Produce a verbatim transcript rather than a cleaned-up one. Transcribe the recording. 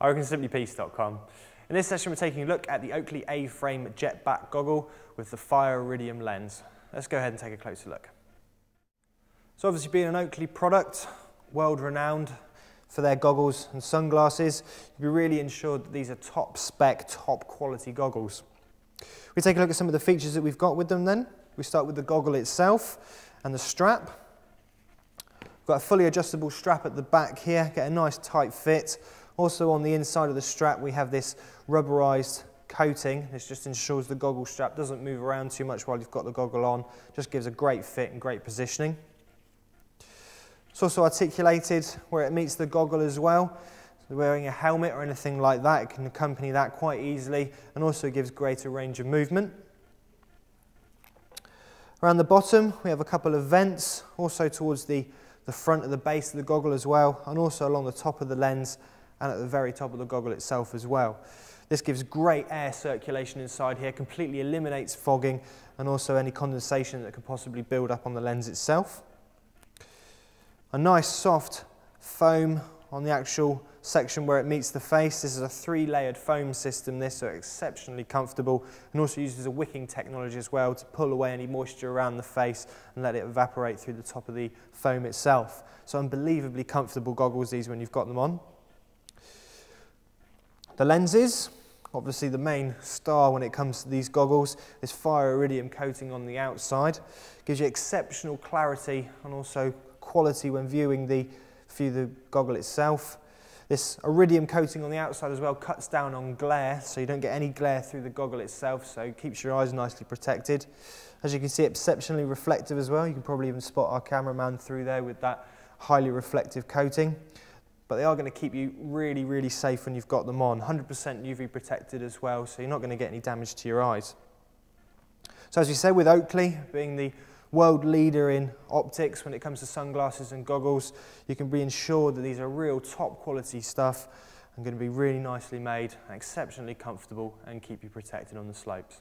or you can simply piece dot com. In this session, we're taking a look at the Oakley A-frame Jetback Goggle with the Fire Iridium lens. Let's go ahead and take a closer look. So obviously, being an Oakley product, world renowned for their goggles and sunglasses, you'll be really ensured that these are top spec, top quality goggles. We take a look at some of the features that we've got with them then. We start with the goggle itself and the strap. We've got a fully adjustable strap at the back here, get a nice tight fit. Also on the inside of the strap we have this rubberized coating. This just ensures the goggle strap doesn't move around too much while you've got the goggle on. Just gives a great fit and great positioning. It's also articulated where it meets the goggle as well. So wearing a helmet or anything like that, it can accompany that quite easily and also gives greater range of movement. Around the bottom we have a couple of vents, also towards the, the front of the base of the goggle as well, and also along the top of the lens and at the very top of the goggle itself as well. This gives great air circulation inside here, completely eliminates fogging and also any condensation that could possibly build up on the lens itself. A nice soft foam on the actual section where it meets the face. This is a three-layered foam system, this, so exceptionally comfortable, and also uses a wicking technology as well to pull away any moisture around the face and let it evaporate through the top of the foam itself. So unbelievably comfortable goggles these when you've got them on. The lenses, obviously the main star when it comes to these goggles, this Fire Iridium coating on the outside. Gives you exceptional clarity and also quality when viewing the, view the goggle itself. This iridium coating on the outside as well cuts down on glare, so you don't get any glare through the goggle itself, so it keeps your eyes nicely protected. As you can see, exceptionally reflective as well. You can probably even spot our cameraman through there with that highly reflective coating. But they are going to keep you really, really safe when you've got them on. one hundred percent U V protected as well, so you're not going to get any damage to your eyes. So as we said, with Oakley being the world leader in optics when it comes to sunglasses and goggles, you can be ensured that these are real top quality stuff and going to be really nicely made, exceptionally comfortable, and keep you protected on the slopes.